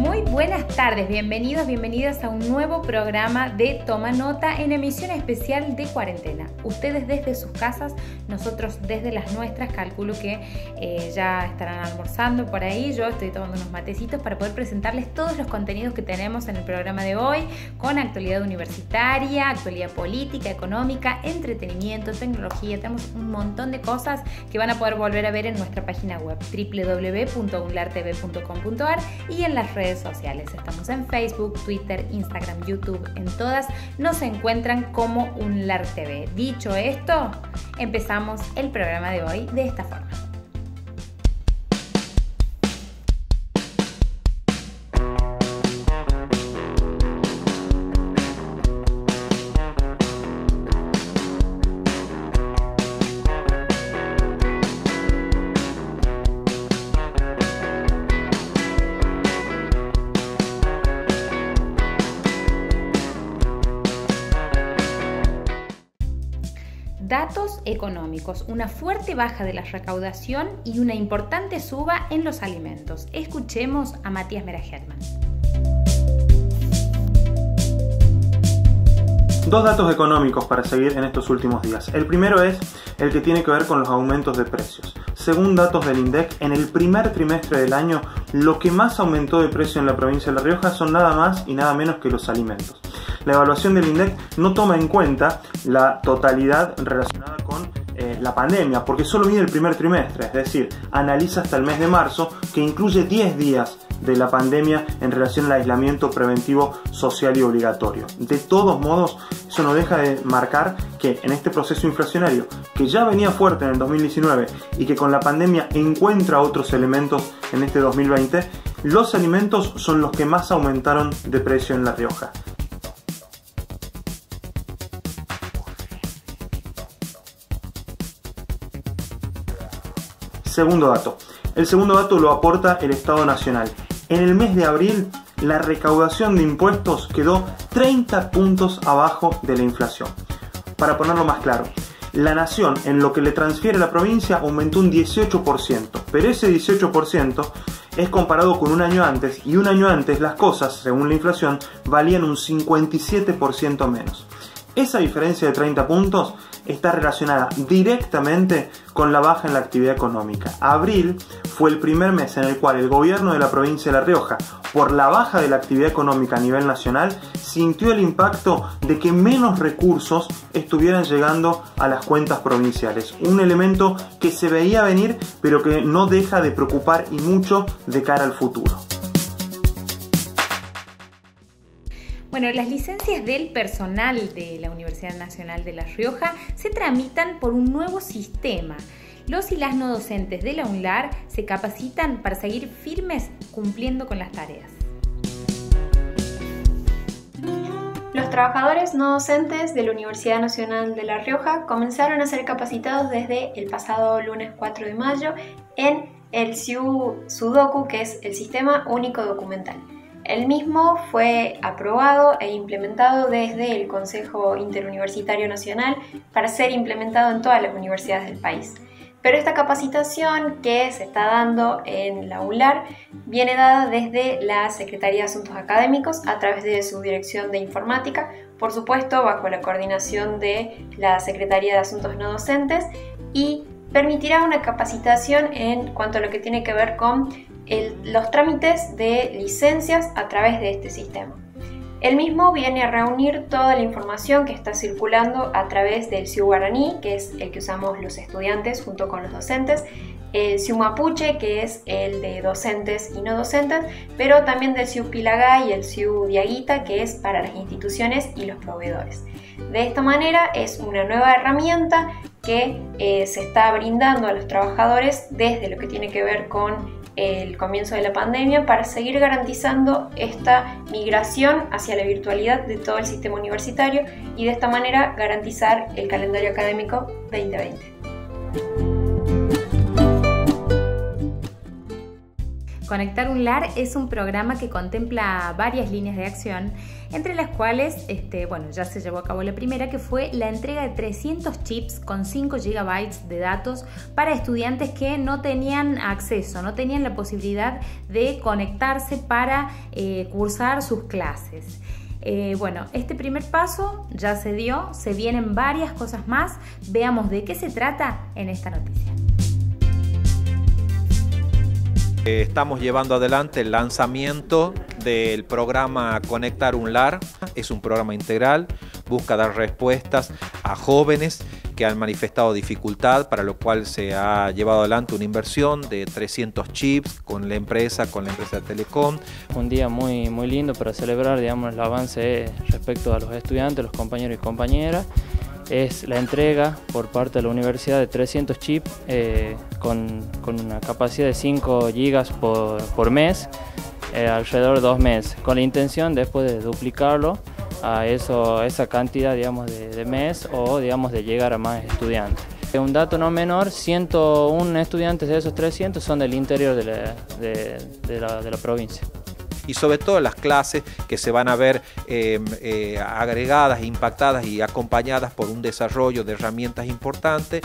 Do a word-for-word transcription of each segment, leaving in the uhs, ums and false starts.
Muy buenas tardes, bienvenidos, bienvenidas a un nuevo programa de Tomá Nota en emisión especial de cuarentena. Ustedes desde sus casas, nosotros desde las nuestras, calculo que eh, ya estarán almorzando por ahí. Yo estoy tomando unos matecitos para poder presentarles todos los contenidos que tenemos en el programa de hoy, con actualidad universitaria, actualidad política, económica, entretenimiento, tecnología. Tenemos un montón de cosas que van a poder volver a ver en nuestra página web doble u doble u doble u punto u n lar t v punto com punto a r y en las redes sociales. Estamos en Facebook, Twitter, Instagram, YouTube, en todas nos encuentran como UNLAR T V. Dicho esto, empezamos el programa de hoy de esta forma. Datos económicos, una fuerte baja de la recaudación y una importante suba en los alimentos. Escuchemos a Matías Mera Hetman. Dos datos económicos para seguir en estos últimos días. El primero es el que tiene que ver con los aumentos de precios. Según datos del INDEC, en el primer trimestre del año, lo que más aumentó de precio en la provincia de La Rioja son nada más y nada menos que los alimentos. La evaluación del INDEC no toma en cuenta la totalidad relacionada con eh, la pandemia, porque solo mide el primer trimestre, es decir, analiza hasta el mes de marzo, que incluye diez días de la pandemia en relación al aislamiento preventivo social y obligatorio. De todos modos, eso no deja de marcar que en este proceso inflacionario, que ya venía fuerte en el dos mil diecinueve y que con la pandemia encuentra otros elementos en este dos mil veinte, los alimentos son los que más aumentaron de precio en La Rioja. Segundo dato. El segundo dato lo aporta el Estado Nacional. En el mes de abril, la recaudación de impuestos quedó treinta puntos abajo de la inflación. Para ponerlo más claro, la Nación, en lo que le transfiere a la provincia, aumentó un dieciocho por ciento, pero ese dieciocho por ciento es comparado con un año antes, y un año antes las cosas, según la inflación, valían un cincuenta y siete por ciento menos. Esa diferencia de treinta puntos está relacionada directamente con la baja en la actividad económica. Abril fue el primer mes en el cual el gobierno de la provincia de La Rioja, por la baja de la actividad económica a nivel nacional, sintió el impacto de que menos recursos estuvieran llegando a las cuentas provinciales. Un elemento que se veía venir, pero que no deja de preocupar y mucho de cara al futuro. Bueno, las licencias del personal de la Universidad Nacional de La Rioja se tramitan por un nuevo sistema. Los y las no docentes de la UNLAR se capacitan para seguir firmes cumpliendo con las tareas. Los trabajadores no docentes de la Universidad Nacional de La Rioja comenzaron a ser capacitados desde el pasado lunes cuatro de mayo en el S I U SUDOCU, que es el Sistema Único Documental. El mismo fue aprobado e implementado desde el Consejo Interuniversitario Nacional para ser implementado en todas las universidades del país. Pero esta capacitación que se está dando en la UNLAR viene dada desde la Secretaría de Asuntos Académicos a través de su Dirección de Informática, por supuesto bajo la coordinación de la Secretaría de Asuntos No Docentes, y permitirá una capacitación en cuanto a lo que tiene que ver con El, los trámites de licencias a través de este sistema. El mismo viene a reunir toda la información que está circulando a través del S I U Guaraní, que es el que usamos los estudiantes junto con los docentes, el S I U Mapuche, que es el de docentes y no docentes, pero también del S I U Pilagá y el S I U Diaguita, que es para las instituciones y los proveedores. De esta manera es una nueva herramienta que eh, se está brindando a los trabajadores desde lo que tiene que ver con el comienzo de la pandemia para seguir garantizando esta migración hacia la virtualidad de todo el sistema universitario y de esta manera garantizar el calendario académico veinte veinte. ConectarUNLaR es un programa que contempla varias líneas de acción, entre las cuales este, bueno, ya se llevó a cabo la primera, que fue la entrega de trescientos chips con cinco gigabytes de datos para estudiantes que no tenían acceso, no tenían la posibilidad de conectarse para eh, cursar sus clases. Eh, bueno, este primer paso ya se dio, se vienen varias cosas más. Veamos de qué se trata en esta noticia. Estamos llevando adelante el lanzamiento del programa ConectarUNLaR. Es un programa integral, busca dar respuestas a jóvenes que han manifestado dificultad, para lo cual se ha llevado adelante una inversión de trescientos chips con la empresa, con la empresa Telecom. Un día muy, muy lindo para celebrar, digamos, el avance respecto a los estudiantes, los compañeros y compañeras. Es la entrega por parte de la universidad de trescientos chips eh, con, con una capacidad de cinco gigas por, por mes, eh, alrededor de dos meses, con la intención después de duplicarlo a eso, esa cantidad, digamos, de, de mes, o digamos de llegar a más estudiantes. Un dato no menor, ciento uno estudiantes de esos trescientos son del interior de la, de, de la, de la provincia. Y sobre todo las clases que se van a ver eh, eh, agregadas, impactadas y acompañadas por un desarrollo de herramientas importantes,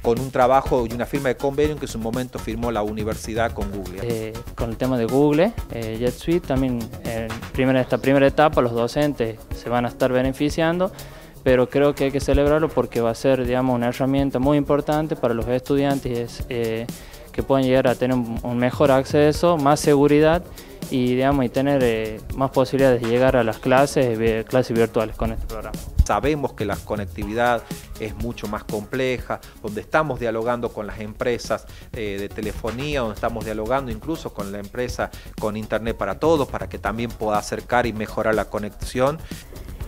con un trabajo y una firma de convenio que en su momento firmó la universidad con Google. Eh, con el tema de Google, eh, JetSuite, también en primera, esta primera etapa los docentes se van a estar beneficiando, pero creo que hay que celebrarlo porque va a ser, digamos, una herramienta muy importante para los estudiantes eh, que puedan llegar a tener un mejor acceso, más seguridad, y, digamos, y tener eh, más posibilidades de llegar a las clases, eh, clases virtuales con este programa. Sabemos que la conectividad es mucho más compleja, donde estamos dialogando con las empresas eh, de telefonía, donde estamos dialogando incluso con la empresa con Internet para Todos, para que también pueda acercar y mejorar la conexión.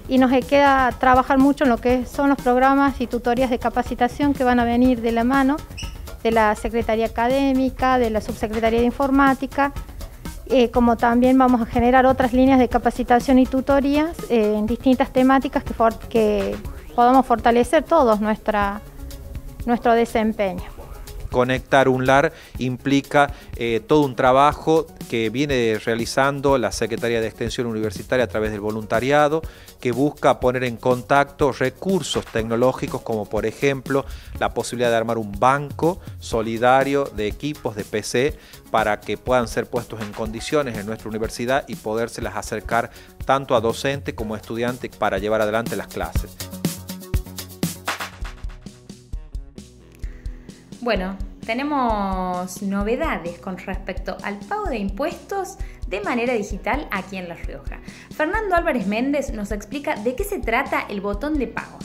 Y nos queda trabajar mucho en lo que son los programas y tutorías de capacitación que van a venir de la mano de la Secretaría Académica, de la Subsecretaría de Informática, Eh, como también vamos a generar otras líneas de capacitación y tutorías eh, en distintas temáticas que, for que podamos fortalecer todos nuestra, nuestro desempeño. ConectarUNLaR implica eh, todo un trabajo que viene realizando la Secretaría de Extensión Universitaria a través del voluntariado, que busca poner en contacto recursos tecnológicos como por ejemplo la posibilidad de armar un banco solidario de equipos de P C para que puedan ser puestos en condiciones en nuestra universidad y podérselas acercar tanto a docente como a estudiante para llevar adelante las clases. Bueno, tenemos novedades con respecto al pago de impuestos de manera digital aquí en La Rioja. Fernando Álvarez Méndez nos explica de qué se trata el botón de pago.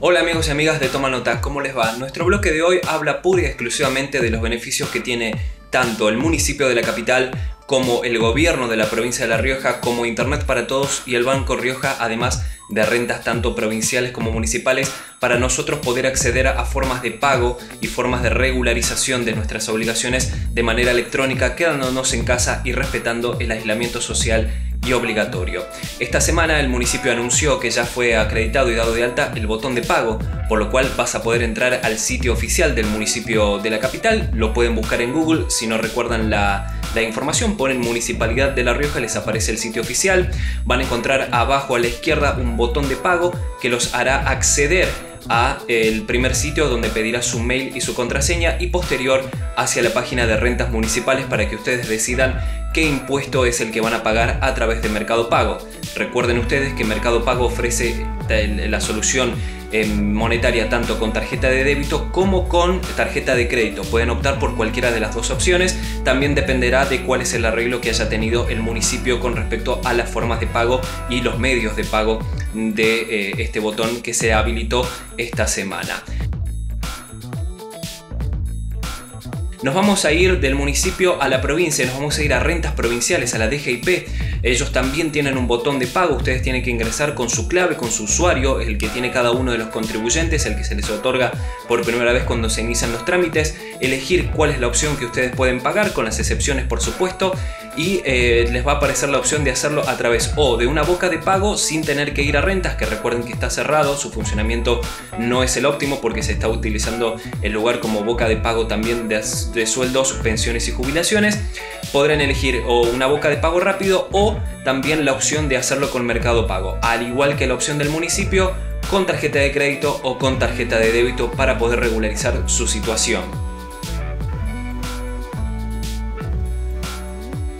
Hola amigos y amigas de Tomá Nota, ¿cómo les va? Nuestro bloque de hoy habla pura y exclusivamente de los beneficios que tiene tanto el municipio de la capital como el gobierno de la provincia de La Rioja, como Internet para Todos y el Banco Rioja, además de rentas tanto provinciales como municipales, para nosotros poder acceder a formas de pago y formas de regularización de nuestras obligaciones de manera electrónica, quedándonos en casa y respetando el aislamiento social y obligatorio. Esta semana el municipio anunció que ya fue acreditado y dado de alta el botón de pago, por lo cual vas a poder entrar al sitio oficial del municipio de la capital, lo pueden buscar en Google, si no recuerdan la, la información ponen Municipalidad de La Rioja, les aparece el sitio oficial, van a encontrar abajo a la izquierda un botón de pago que los hará acceder a el primer sitio donde pedirá su mail y su contraseña y posterior hacia la página de rentas municipales para que ustedes decidan qué impuesto es el que van a pagar a través de Mercado Pago. Recuerden ustedes que Mercado Pago ofrece la solución monetaria tanto con tarjeta de débito como con tarjeta de crédito. Pueden optar por cualquiera de las dos opciones. También dependerá de cuál es el arreglo que haya tenido el municipio con respecto a las formas de pago y los medios de pago de eh, este botón que se habilitó esta semana. Nos vamos a ir del municipio a la provincia, nos vamos a ir a rentas provinciales, a la D G I P. Ellos también tienen un botón de pago, ustedes tienen que ingresar con su clave, con su usuario, el que tiene cada uno de los contribuyentes, el que se les otorga por primera vez cuando se inician los trámites, elegir cuál es la opción que ustedes pueden pagar, con las excepciones por supuesto, y eh, les va a aparecer la opción de hacerlo a través o de una boca de pago sin tener que ir a rentas, que recuerden que está cerrado, su funcionamiento no es el óptimo porque se está utilizando el lugar como boca de pago también de de sueldos, pensiones y jubilaciones. Podrán elegir o una boca de pago rápido o también la opción de hacerlo con Mercado Pago, al igual que la opción del municipio, con tarjeta de crédito o con tarjeta de débito para poder regularizar su situación.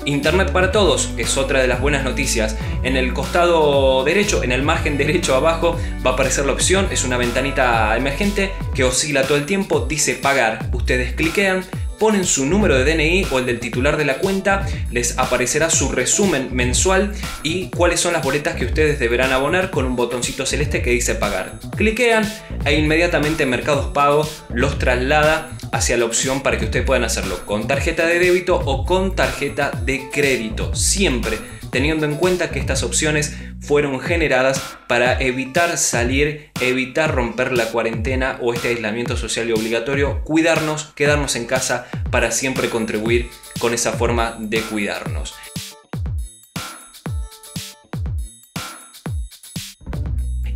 Internet para Todos es otra de las buenas noticias. En el costado derecho, en el margen derecho abajo, va a aparecer la opción, es una ventanita emergente que oscila todo el tiempo, dice pagar. Ustedes cliquean, ponen su número de D N I o el del titular de la cuenta, les aparecerá su resumen mensual y cuáles son las boletas que ustedes deberán abonar con un botoncito celeste que dice pagar. Cliquean e inmediatamente Mercados Pago los traslada hacia la opción para que ustedes puedan hacerlo con tarjeta de débito o con tarjeta de crédito, siempre teniendo en cuenta que estas opciones fueron generadas para evitar salir, evitar romper la cuarentena o este aislamiento social y obligatorio, cuidarnos, quedarnos en casa para siempre contribuir con esa forma de cuidarnos.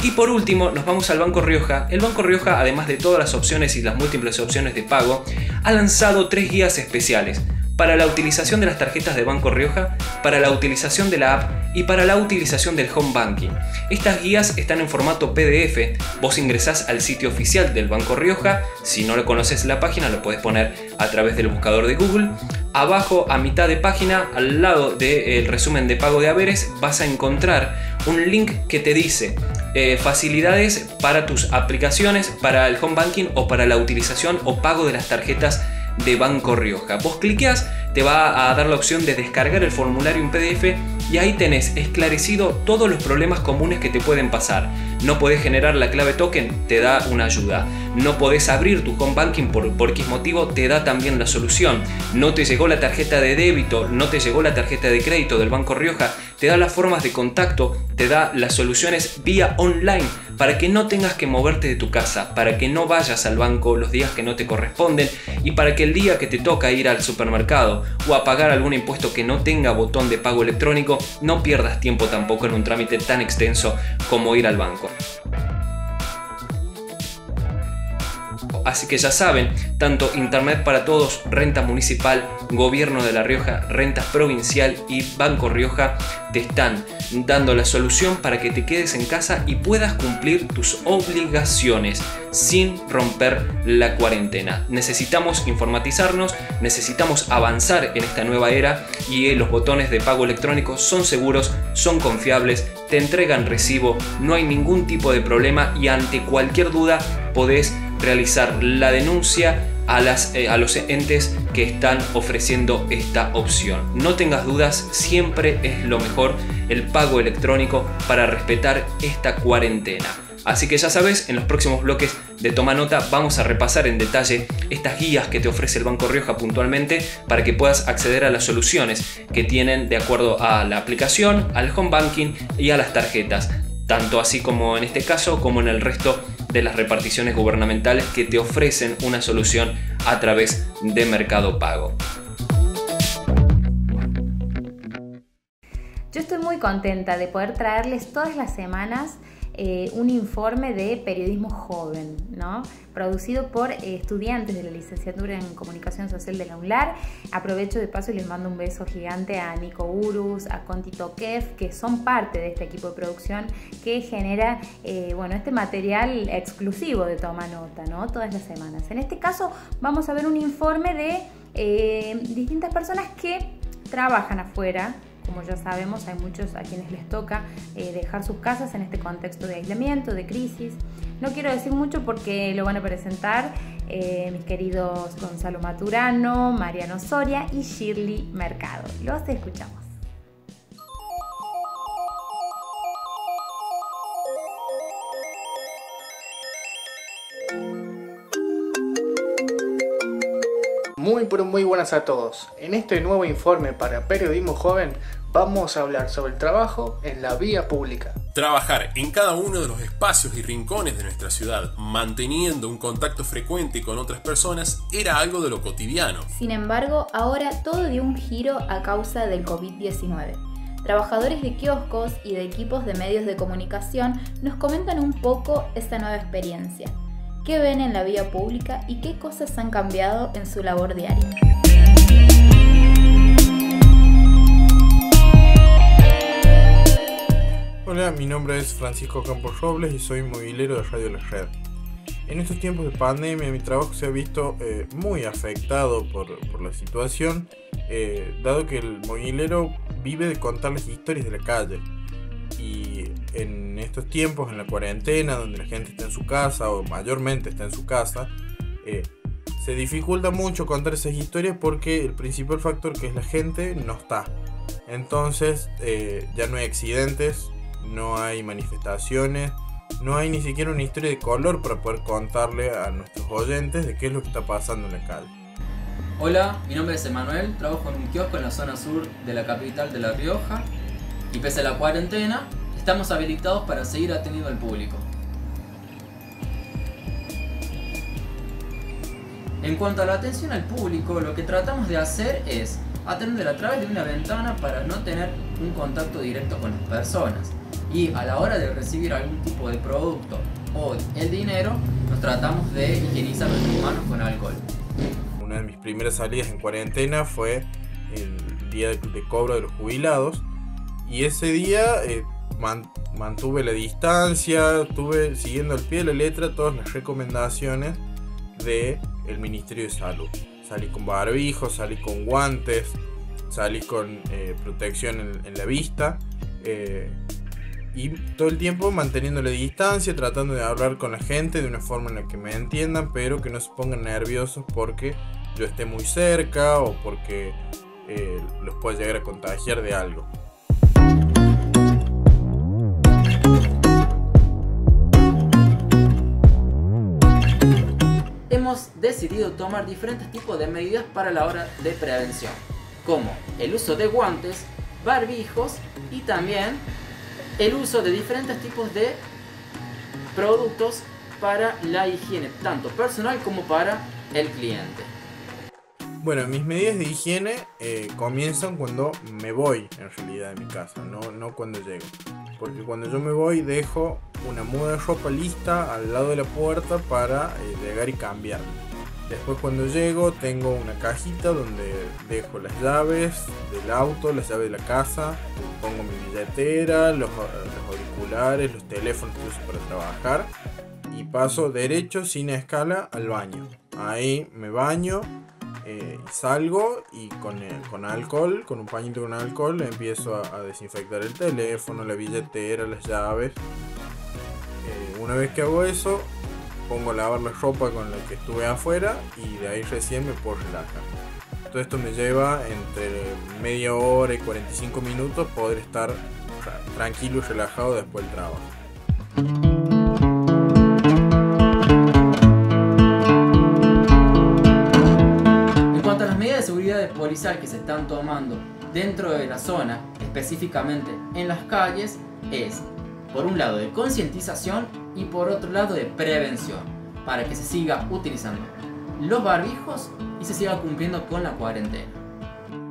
Y por último nos vamos al Banco Rioja. El Banco Rioja, además de todas las opciones y las múltiples opciones de pago, ha lanzado tres guías especiales para la utilización de las tarjetas de Banco Rioja, para la utilización de la app y para la utilización del home banking. Estas guías están en formato P D F, vos ingresás al sitio oficial del Banco Rioja, si no lo conoces la página lo podés poner a través del buscador de Google. Abajo a mitad de página, al lado del resumen de pago de haberes, vas a encontrar un link que te dice eh, facilidades para tus aplicaciones, para el home banking o para la utilización o pago de las tarjetas de Banco Rioja. Vos cliqueas, te va a dar la opción de descargar el formulario en P D F y ahí tenés esclarecido todos los problemas comunes que te pueden pasar. No podés generar la clave token, te da una ayuda. No podés abrir tu home banking por, por X motivo, te da también la solución. No te llegó la tarjeta de débito, no te llegó la tarjeta de crédito del Banco Rioja, te da las formas de contacto, te da las soluciones vía online para que no tengas que moverte de tu casa, para que no vayas al banco los días que no te corresponden y para que el día que te toca ir al supermercado o a pagar algún impuesto que no tenga botón de pago electrónico, no pierdas tiempo tampoco en un trámite tan extenso como ir al banco. Así que ya saben, tanto Internet para Todos, Renta Municipal, Gobierno de La Rioja, Rentas Provincial y Banco Rioja te están dando la solución para que te quedes en casa y puedas cumplir tus obligaciones sin romper la cuarentena. Necesitamos informatizarnos, necesitamos avanzar en esta nueva era y los botones de pago electrónico son seguros, son confiables, te entregan recibo, no hay ningún tipo de problema y ante cualquier duda podés realizar la denuncia a, las, eh, a los entes que están ofreciendo esta opción. No tengas dudas, siempre es lo mejor el pago electrónico para respetar esta cuarentena. Así que ya sabes, en los próximos bloques de Tomá Nota vamos a repasar en detalle estas guías que te ofrece el Banco Rioja puntualmente para que puedas acceder a las soluciones que tienen de acuerdo a la aplicación, al home banking y a las tarjetas, tanto así como en este caso como en el resto de las reparticiones gubernamentales que te ofrecen una solución a través de Mercado Pago. Yo estoy muy contenta de poder traerles todas las semanas eh, un informe de periodismo joven, ¿no? Producido por eh, estudiantes de la licenciatura en Comunicación Social de la UNLaR. Aprovecho de paso y les mando un beso gigante a Nico Urus, a Conti Tokev, que son parte de este equipo de producción que genera eh, bueno, este material exclusivo de Tomá Nota, ¿no? Todas las semanas. En este caso vamos a ver un informe de eh, distintas personas que trabajan afuera. Como ya sabemos, hay muchos a quienes les toca eh, dejar sus casas en este contexto de aislamiento, de crisis. No quiero decir mucho porque lo van a presentar eh, mis queridos Gonzalo Maturano, Mariano Soria y Shirley Mercado. Los escuchamos. Muy muy pero muy buenas a todos. En este nuevo informe para Periodismo Joven vamos a hablar sobre el trabajo en la vía pública. Trabajar en cada uno de los espacios y rincones de nuestra ciudad, manteniendo un contacto frecuente con otras personas, era algo de lo cotidiano. Sin embargo, ahora todo dio un giro a causa del COVID diecinueve. Trabajadores de kioscos y de equipos de medios de comunicación nos comentan un poco esta nueva experiencia. ¿Qué ven en la vía pública y qué cosas han cambiado en su labor diaria? Hola, mi nombre es Francisco Campos Robles y soy movilero de Radio La Red. En estos tiempos de pandemia mi trabajo se ha visto eh, muy afectado por, por la situación, eh, dado que el movilero vive de contar las historias de la calle, y en estos tiempos, en la cuarentena, donde la gente está en su casa o mayormente está en su casa, eh, se dificulta mucho contar esas historias porque el principal factor, que es la gente, no está. Entonces eh, ya no hay accidentes, no hay manifestaciones, no hay ni siquiera una historia de color para poder contarle a nuestros oyentes de qué es lo que está pasando en la calle. Hola, mi nombre es Emanuel, trabajo en un kiosco en la zona sur de la capital de La Rioja y pese a la cuarentena, estamos habilitados para seguir atendiendo al público. En cuanto a la atención al público, lo que tratamos de hacer es atender a través de una ventana para no tener un contacto directo con las personas, y a la hora de recibir algún tipo de producto o el dinero, nos tratamos de higienizar nuestras manos con alcohol. Una de mis primeras salidas en cuarentena fue el día de, de cobro de los jubilados, y ese día eh, man, mantuve la distancia, estuve siguiendo al pie de la letra todas las recomendaciones del Ministerio de Salud. Salí con barbijo, salí con guantes, salí con eh, protección en, en la vista, eh, y todo el tiempo manteniendo la distancia, tratando de hablar con la gente de una forma en la que me entiendan, pero que no se pongan nerviosos porque yo esté muy cerca o porque eh, los pueda llegar a contagiar de algo. Hemos decidido tomar diferentes tipos de medidas para la hora de prevención, como el uso de guantes, barbijos y también el uso de diferentes tipos de productos para la higiene, tanto personal como para el cliente. Bueno, mis medidas de higiene eh, comienzan cuando me voy, en realidad, de mi casa, no, no cuando llego. Porque cuando yo me voy dejo una muda de ropa lista al lado de la puerta para eh, llegar y cambiarme. Después, cuando llego, tengo una cajita donde dejo las llaves del auto, las llaves de la casa, pongo mi billetera, los, los auriculares, los teléfonos que uso para trabajar, y paso derecho, sin escala, al baño. Ahí me baño, eh, salgo y con, eh, con alcohol, con un pañito con alcohol, empiezo a, a desinfectar el teléfono, la billetera, las llaves. Eh, una vez que hago eso, pongo a lavar la ropa con la que estuve afuera y de ahí recién me puedo relajar. Todo esto me lleva entre media hora y cuarenta y cinco minutos poder estar tranquilo y relajado después del trabajo. En cuanto a las medidas de seguridad policial que se están tomando dentro de la zona, específicamente en las calles, es por un lado de concientización y por otro lado de prevención, para que se siga utilizando los barbijos y se siga cumpliendo con la cuarentena.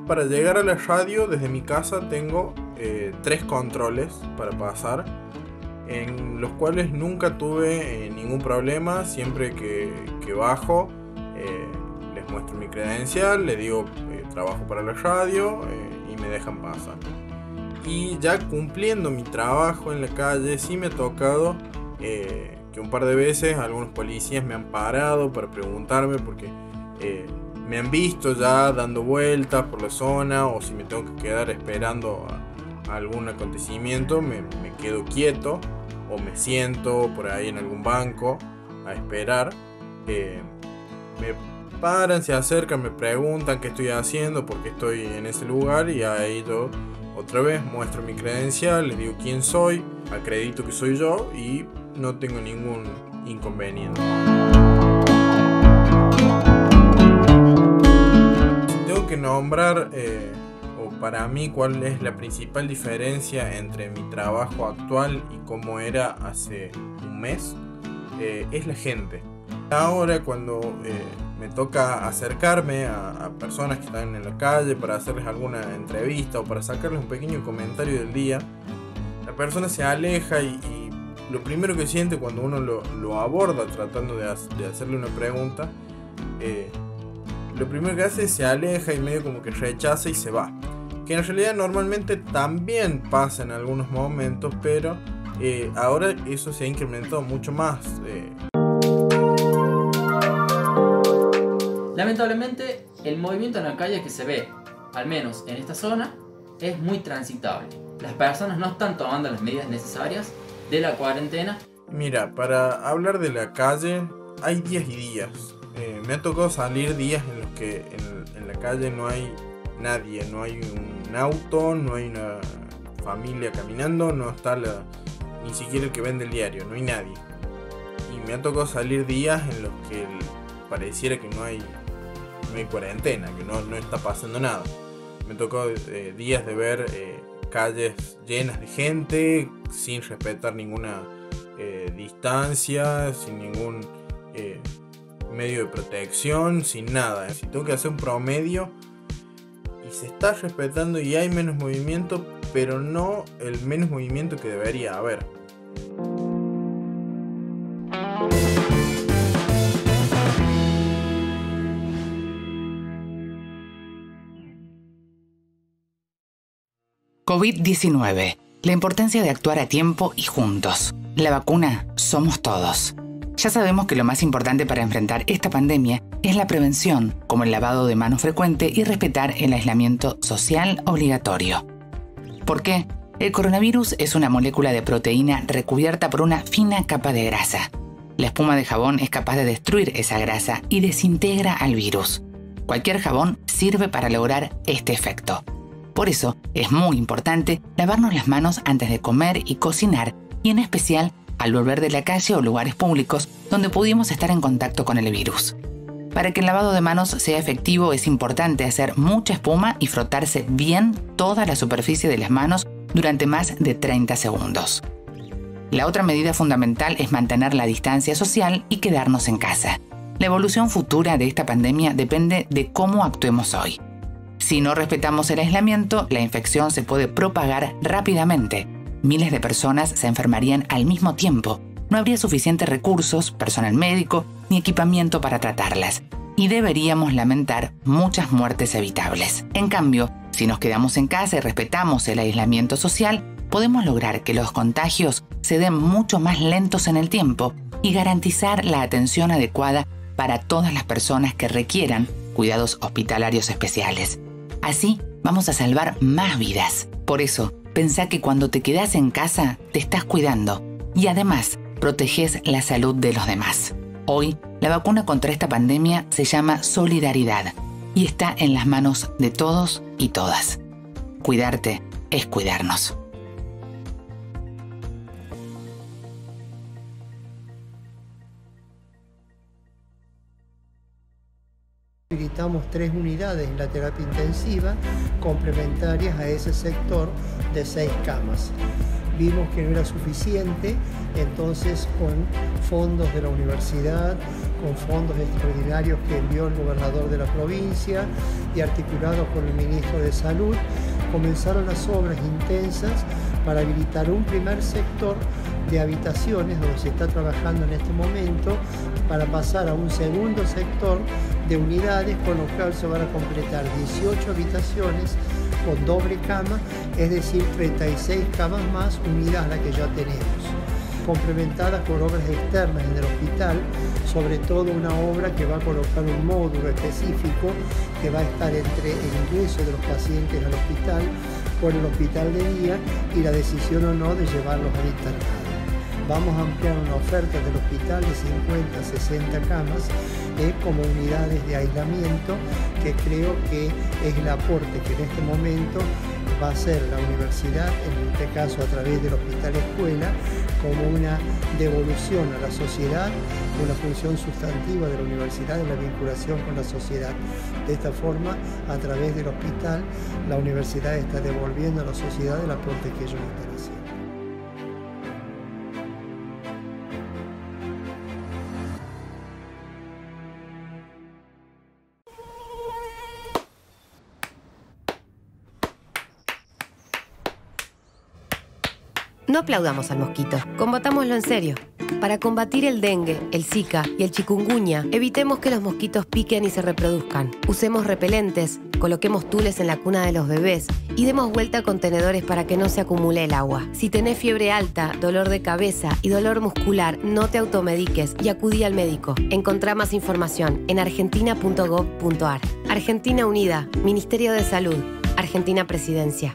Para llegar a la radio desde mi casa tengo eh, tres controles para pasar, en los cuales nunca tuve eh, ningún problema. Siempre que, que bajo eh, les muestro mi credencial, les digo eh, trabajo para la radio eh, y me dejan pasar. Y ya cumpliendo mi trabajo en la calle, sí me ha tocado eh, que un par de veces algunos policías me han parado para preguntarme porque eh, me han visto ya dando vueltas por la zona, o si me tengo que quedar esperando a, a algún acontecimiento, me, me quedo quieto o me siento por ahí en algún banco a esperar. Eh, me paran, se acercan, me preguntan qué estoy haciendo, por qué estoy en ese lugar, y ahí yo otra vez muestro mi credencial, les digo quién soy, acredito que soy yo y no tengo ningún inconveniente. que nombrar, eh, o para mí, cuál es la principal diferencia entre mi trabajo actual y cómo era hace un mes, eh, es la gente. Ahora, cuando eh, me toca acercarme a, a personas que están en la calle para hacerles alguna entrevista o para sacarles un pequeño comentario del día, la persona se aleja y, y lo primero que siente cuando uno lo, lo aborda tratando de, de hacerle una pregunta, eh, lo primero que hace es se aleja y medio como que rechaza y se va. Que en realidad normalmente también pasa en algunos momentos, pero eh, ahora eso se ha incrementado mucho más. Eh. Lamentablemente, el movimiento en la calle que se ve, al menos en esta zona, es muy transitable. Las personas no están tomando las medidas necesarias de la cuarentena. Mira, para hablar de la calle, hay días y días. Eh, me ha tocado salir días en los que en, en la calle no hay nadie, no hay un auto, no hay una familia caminando, no está la, ni siquiera el que vende el diario, no hay nadie. Y me ha tocado salir días en los que pareciera que no hay, no hay cuarentena, que no, no está pasando nada. Me ha tocado eh, días de ver eh, calles llenas de gente, sin respetar ninguna eh, distancia, sin ningún... Eh, medio de protección, sin nada. Si tengo que hacer un promedio y se está respetando y hay menos movimiento, pero no el menos movimiento que debería haber. COVID diecinueve. La importancia de actuar a tiempo y juntos. La vacuna somos todos. Ya sabemos que lo más importante para enfrentar esta pandemia es la prevención, como el lavado de manos frecuente y respetar el aislamiento social obligatorio. ¿Por qué? El coronavirus es una molécula de proteína recubierta por una fina capa de grasa. La espuma de jabón es capaz de destruir esa grasa y desintegra al virus. Cualquier jabón sirve para lograr este efecto. Por eso, es muy importante lavarnos las manos antes de comer y cocinar, y en especial al volver de la calle o lugares públicos donde pudimos estar en contacto con el virus. Para que el lavado de manos sea efectivo es importante hacer mucha espuma y frotarse bien toda la superficie de las manos durante más de treinta segundos. La otra medida fundamental es mantener la distancia social y quedarnos en casa. La evolución futura de esta pandemia depende de cómo actuemos hoy. Si no respetamos el aislamiento, la infección se puede propagar rápidamente. Miles de personas se enfermarían al mismo tiempo. No habría suficientes recursos, personal médico ni equipamiento para tratarlas. Y deberíamos lamentar muchas muertes evitables. En cambio, si nos quedamos en casa y respetamos el aislamiento social, podemos lograr que los contagios se den mucho más lentos en el tiempo y garantizar la atención adecuada para todas las personas que requieran cuidados hospitalarios especiales. Así, vamos a salvar más vidas. Por eso, pensá que cuando te quedás en casa, te estás cuidando y además protegés la salud de los demás. Hoy, la vacuna contra esta pandemia se llama solidaridad y está en las manos de todos y todas. Cuidarte es cuidarnos. Habilitamos tres unidades en la terapia intensiva complementarias a ese sector de seis camas. Vimos que no era suficiente, entonces con fondos de la universidad, con fondos extraordinarios que envió el gobernador de la provincia y articulados por el ministro de Salud, comenzaron las obras intensas para habilitar un primer sector de habitaciones donde se está trabajando en este momento para pasar a un segundo sector de unidades, con lo cual se van a completar dieciocho habitaciones con doble cama, es decir, treinta y seis camas más unidas a las que ya tenemos, complementadas por obras externas en el hospital, sobre todo una obra que va a colocar un módulo específico que va a estar entre el ingreso de los pacientes al hospital, por el hospital de día y la decisión o no de llevarlos al internado. Vamos a ampliar una oferta del hospital de cincuenta a sesenta camas eh, como unidades de aislamiento, que creo que es el aporte que en este momento va a hacer la universidad, en este caso a través del hospital escuela, como una devolución a la sociedad, una función sustantiva de la universidad en la vinculación con la sociedad. De esta forma, a través del hospital, la universidad está devolviendo a la sociedad el aporte que ellos están haciendo. No aplaudamos al mosquito, combatámoslo en serio. Para combatir el dengue, el zika y el chikungunya, evitemos que los mosquitos piquen y se reproduzcan. Usemos repelentes, coloquemos tules en la cuna de los bebés y demos vuelta a contenedores para que no se acumule el agua. Si tenés fiebre alta, dolor de cabeza y dolor muscular, no te automediques y acudí al médico. Encontrá más información en argentina punto gov punto ar. Argentina Unida, Ministerio de Salud, Argentina Presidencia.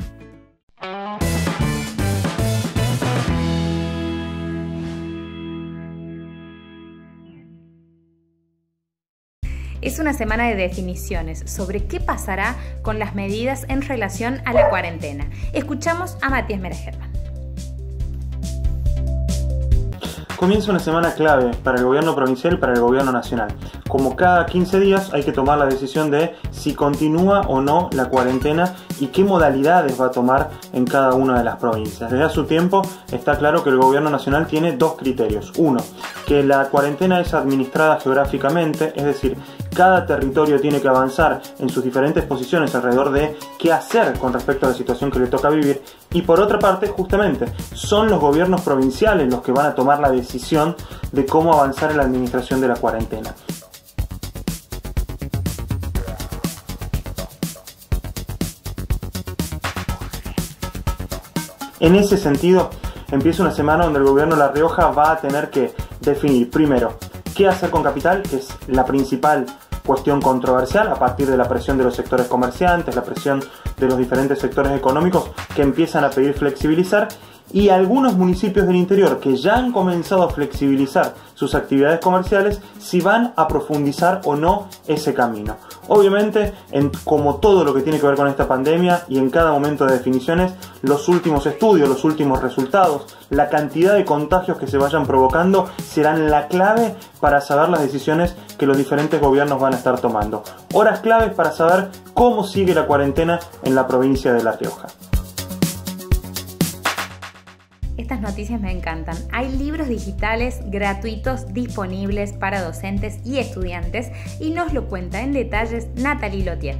Es una semana de definiciones sobre qué pasará con las medidas en relación a la cuarentena. Escuchamos a Matías Mera Hetman. Comienza una semana clave para el gobierno provincial y para el gobierno nacional. Como cada quince días hay que tomar la decisión de si continúa o no la cuarentena y qué modalidades va a tomar en cada una de las provincias. Desde hace un tiempo está claro que el gobierno nacional tiene dos criterios. Uno, que la cuarentena es administrada geográficamente, es decir, cada territorio tiene que avanzar en sus diferentes posiciones alrededor de qué hacer con respecto a la situación que le toca vivir. Y por otra parte, justamente, son los gobiernos provinciales los que van a tomar la decisión de cómo avanzar en la administración de la cuarentena. En ese sentido, empieza una semana donde el gobierno de La Rioja va a tener que definir, primero, qué hacer con Capital, que es la principal cuestión controversial a partir de la presión de los sectores comerciantes, la presión de los diferentes sectores económicos que empiezan a pedir flexibilizar, y algunos municipios del interior que ya han comenzado a flexibilizar sus actividades comerciales, si van a profundizar o no ese camino. Obviamente, en, como todo lo que tiene que ver con esta pandemia y en cada momento de definiciones, los últimos estudios, los últimos resultados, la cantidad de contagios que se vayan provocando serán la clave para saber las decisiones que los diferentes gobiernos van a estar tomando. Horas claves para saber cómo sigue la cuarentena en la provincia de La Rioja. Estas noticias me encantan. Hay libros digitales gratuitos disponibles para docentes y estudiantes y nos lo cuenta en detalles Natalie Lottier.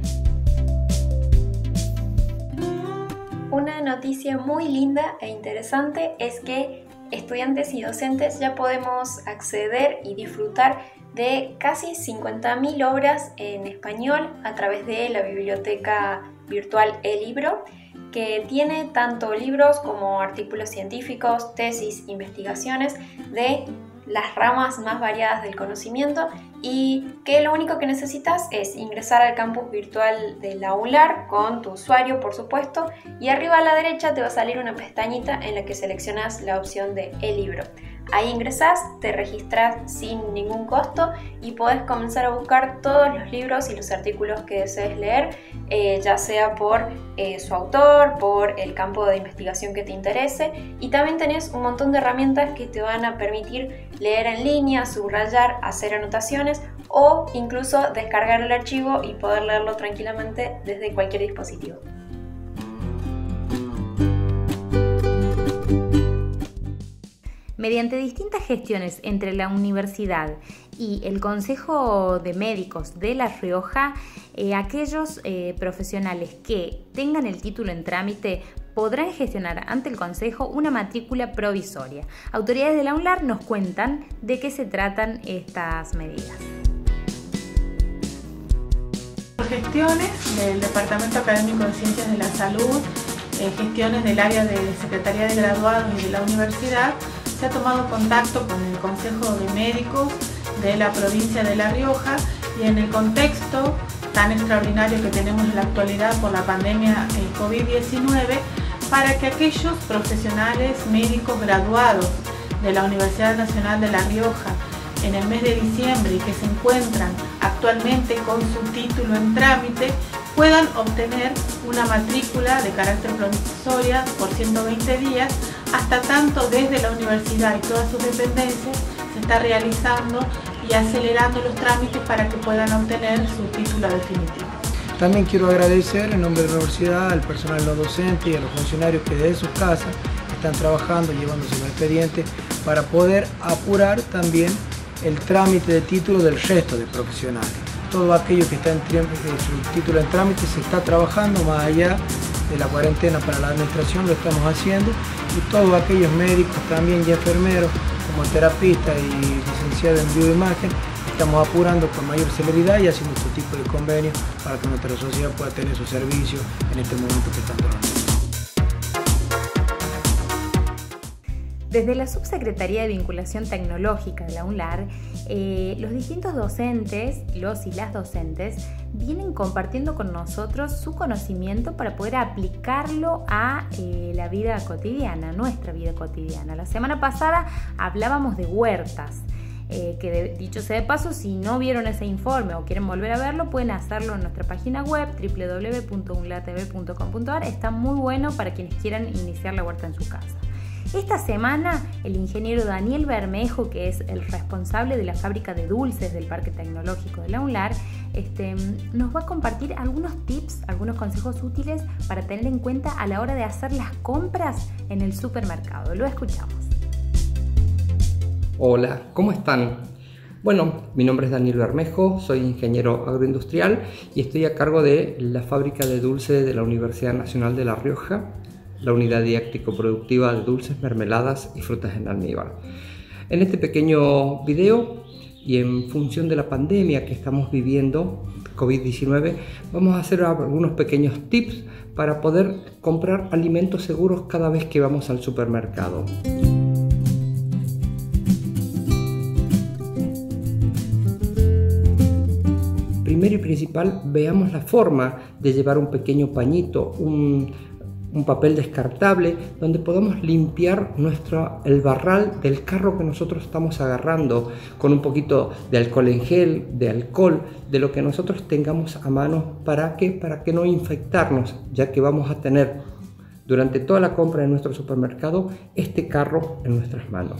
Una noticia muy linda e interesante es que estudiantes y docentes ya podemos acceder y disfrutar de casi cincuenta mil obras en español a través de la biblioteca virtual e-libro, que tiene tanto libros como artículos científicos, tesis, investigaciones de las ramas más variadas del conocimiento y que lo único que necesitas es ingresar al campus virtual de la UNLaR con tu usuario, por supuesto, y arriba a la derecha te va a salir una pestañita en la que seleccionas la opción de e-libro. Ahí ingresás, te registras sin ningún costo y podés comenzar a buscar todos los libros y los artículos que desees leer, eh, ya sea por eh, su autor, por el campo de investigación que te interese, y también tenés un montón de herramientas que te van a permitir leer en línea, subrayar, hacer anotaciones o incluso descargar el archivo y poder leerlo tranquilamente desde cualquier dispositivo. Mediante distintas gestiones entre la universidad y el Consejo de Médicos de La Rioja, eh, aquellos eh, profesionales que tengan el título en trámite podrán gestionar ante el Consejo una matrícula provisoria. Autoridades de la UNLaR nos cuentan de qué se tratan estas medidas. Por gestiones del Departamento Académico de Ciencias de la Salud, eh, gestiones del área de Secretaría de Graduados y de la Universidad, se ha tomado contacto con el Consejo de Médicos de la provincia de La Rioja y en el contexto tan extraordinario que tenemos en la actualidad por la pandemia COVID diecinueve, para que aquellos profesionales médicos graduados de la Universidad Nacional de La Rioja en el mes de diciembre y que se encuentran actualmente con su título en trámite puedan obtener una matrícula de carácter provisoria por ciento veinte días hasta tanto desde la universidad y todas sus dependencias se está realizando y acelerando los trámites para que puedan obtener su título definitivo. También quiero agradecer en nombre de la universidad al personal no docente y a los funcionarios que desde sus casas están trabajando, llevándose los expedientes para poder apurar también el trámite de título del resto de profesionales. Todo aquello que está en su título en trámite se está trabajando más allá de la cuarentena para la administración, lo estamos haciendo, y todos aquellos médicos también y enfermeros, como terapistas y licenciados en bioimagen, estamos apurando con mayor celeridad y haciendo este tipo de convenios para que nuestra sociedad pueda tener sus servicios en este momento que están tomando. Desde la Subsecretaría de Vinculación Tecnológica de la UNLaR, eh, los distintos docentes, los y las docentes, vienen compartiendo con nosotros su conocimiento para poder aplicarlo a eh, la vida cotidiana, nuestra vida cotidiana. La semana pasada hablábamos de huertas, eh, que de, dicho sea de paso, si no vieron ese informe o quieren volver a verlo, pueden hacerlo en nuestra página web w w w punto unlar t v punto com punto a r. Está muy bueno para quienes quieran iniciar la huerta en su casa. Esta semana, el ingeniero Daniel Bermejo, que es el responsable de la fábrica de dulces del Parque Tecnológico de la UNLaR, este, nos va a compartir algunos tips, algunos consejos útiles para tener en cuenta a la hora de hacer las compras en el supermercado. Lo escuchamos. Hola, ¿cómo están? Bueno, mi nombre es Daniel Bermejo, soy ingeniero agroindustrial y estoy a cargo de la fábrica de dulces de la Universidad Nacional de La Rioja, la unidad didáctico-productiva de dulces, mermeladas y frutas en almíbar. En este pequeño video y en función de la pandemia que estamos viviendo, COVID diecinueve, vamos a hacer algunos pequeños tips para poder comprar alimentos seguros cada vez que vamos al supermercado. Primero y principal, veamos la forma de llevar un pequeño pañito, un un papel descartable donde podamos limpiar nuestro, el barral del carro que nosotros estamos agarrando con un poquito de alcohol en gel, de alcohol, de lo que nosotros tengamos a mano para que, para que no infectarnos, ya que vamos a tener durante toda la compra en nuestro supermercado este carro en nuestras manos.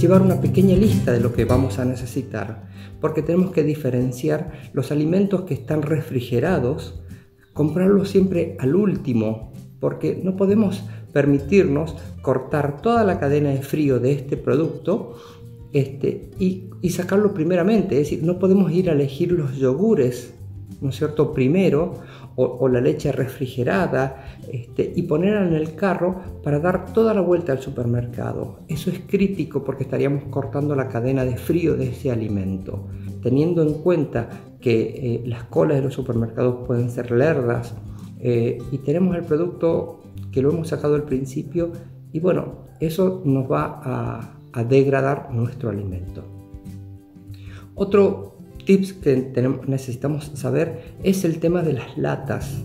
Llevar una pequeña lista de lo que vamos a necesitar, porque tenemos que diferenciar los alimentos que están refrigerados, comprarlos siempre al último, porque no podemos permitirnos cortar toda la cadena de frío de este producto este, y, y sacarlo primeramente, es decir, no podemos ir a elegir los yogures, ¿no es cierto?, primero, o, o la leche refrigerada, este, y ponerla en el carro para dar toda la vuelta al supermercado. Eso es crítico porque estaríamos cortando la cadena de frío de ese alimento. Teniendo en cuenta que eh, las colas de los supermercados pueden ser lerdas, eh, y tenemos el producto que lo hemos sacado al principio, y bueno, eso nos va a, a degradar nuestro alimento. Otro tips que tenemos, necesitamos saber es el tema de las latas.